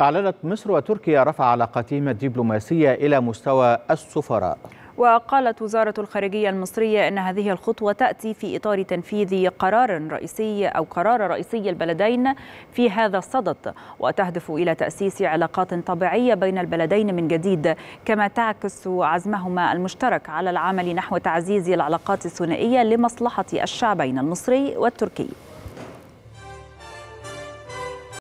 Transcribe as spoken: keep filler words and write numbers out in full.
أعلنت مصر وتركيا رفع علاقتهما الدبلوماسية إلى مستوى السفراء. وقالت وزارة الخارجية المصرية إن هذه الخطوة تأتي في إطار تنفيذ قرار رئيسي أو قرار رئيسي البلدين في هذا الصدد، وتهدف إلى تأسيس علاقات طبيعية بين البلدين من جديد، كما تعكس عزمهما المشترك على العمل نحو تعزيز العلاقات الثنائية لمصلحة الشعبين المصري والتركي.